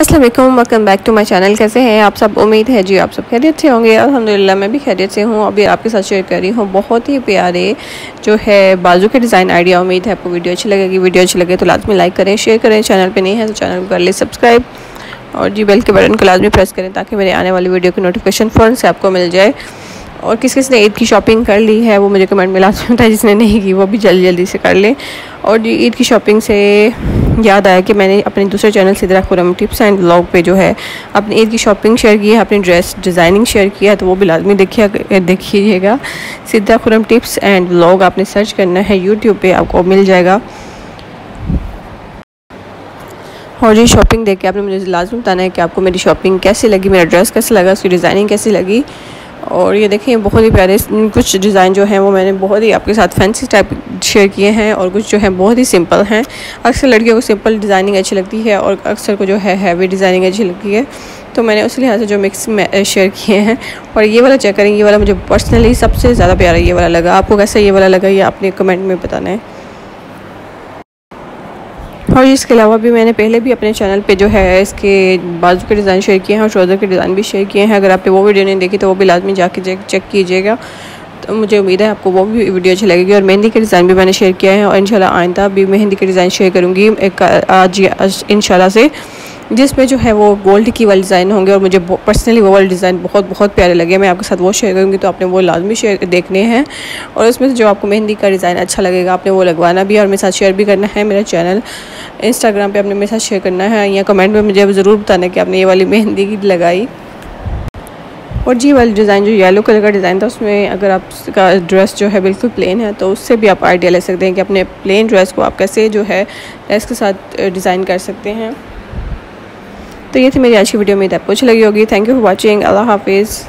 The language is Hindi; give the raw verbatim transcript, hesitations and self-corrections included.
अस्सलाम वालेकुम, welcome back to my channel. कैसे हैं आप सब? उम्मीद है जी आप सब खैरियत से होंगे। अल्हम्दुलिल्लाह मैं भी खैरियत से हूँ। अभी आपके साथ शेयर कर रही हूँ बहुत ही प्यारे जो है बाजू के डिज़ाइन आइडिया। उम्मीद है आपको वीडियो अच्छी लगेगी। वीडियो अच्छी लगे तो लाजमी लाइक करें, शेयर करें। चैनल पे नहीं है तो चैनल को कर लें सब्सक्राइब और जी बेल के बटन को लाजमी प्रेस करें ताकि मेरे आने वाली वीडियो की नोटिफिकेशन फ़ौरन से आपको मिल जाए। और किस किस ने ईद की शॉपिंग कर ली है वो मुझे कमेंट में लाजमी बताए, जिसने नहीं की वो भी जल्दी जल्दी से कर लें। और जी ईद की शॉपिंग से याद आया कि मैंने अपने दूसरे channel Sidra Khurram tips and vlog पे जो है अपनी ईद की शॉपिंग शेयर की है, अपनी ड्रेस डिज़ाइनिंग शेयर किया है, तो वो भी लाजमी देखिए देखिएगा। Sidra Khurram tips and vlog आपने सर्च करना है यूट्यूब पे, आपको मिल जाएगा। और जी शॉपिंग देख के आपने मुझे लाजमी बताना है कि आपको मेरी शॉपिंग कैसी लगी, मेरा ड्रेस कैसा लगा, उसकी डिज़ाइनिंग कैसी लगी। और ये देखिए बहुत ही प्यारे कुछ डिज़ाइन जो हैं वो मैंने बहुत ही आपके साथ फैंसी टाइप शेयर किए हैं और कुछ जो है बहुत ही सिंपल हैं। अक्सर लड़कियों को सिंपल डिज़ाइनिंग अच्छी लगती है और अक्सर को जो है हैवी डिज़ाइनिंग अच्छी लगती है, तो मैंने उस लिहाज से जो मिक्स शेयर किए हैं। और ये वाला चेक करेंगे, ये वाला मुझे पर्सनली सबसे ज़्यादा प्यारा ये वाला लगा। आपको कैसा ये वाला लगा ये आपने कमेंट में बताना है। और इसके अलावा भी मैंने पहले भी अपने चैनल पे जो है इसके बाजू के डिज़ाइन शेयर किए हैं और ट्राउज़र के डिज़ाइन भी शेयर किए हैं। अगर आपने वो वीडियो नहीं देखी तो वो भी लाजमी जाके चेक कीजिएगा। तो मुझे उम्मीद है आपको वो भी वीडियो अच्छी लगेगी। और मेहंदी के डिज़ाइन भी मैंने शेयर किया है और इंशाल्लाह आइंदा भी मेहंदी के डिज़ाइन शेयर करूँगी आज इंशाल्लाह से, जिसमें जो है वो गोल्ड की वाले डिज़ाइन होंगे। और मुझे पर्सनली वो वाले डिज़ाइन बहुत बहुत प्यारे लगे, मैं आपके साथ वो शेयर करूँगी, तो आपने वो लाजमी शेयर देखने हैं। और उसमें से जो आपको मेहंदी का डिज़ाइन अच्छा लगेगा आपने वो लगवाना भी है और मेरे साथ शेयर भी करना है। मेरा चैनल इंस्टाग्राम पे आपने मेरे साथ शेयर करना है या कमेंट में मुझे ज़रूर बताना कि आपने ये वाली मेहंदी की लगाई। और जी वाली डिज़ाइन जो येलो कलर का डिज़ाइन था, उसमें अगर आपका ड्रेस जो है बिल्कुल प्लेन है तो उससे भी आप आइडिया ले सकते हैं कि अपने प्लेन ड्रेस को आप कैसे जो है ड्रेस के साथ डिज़ाइन कर सकते हैं। तो ये थी मेरी आज की वीडियो में, आपको अच्छी लगी होगी। Thank you for watching. अल्लाह हाफिज़।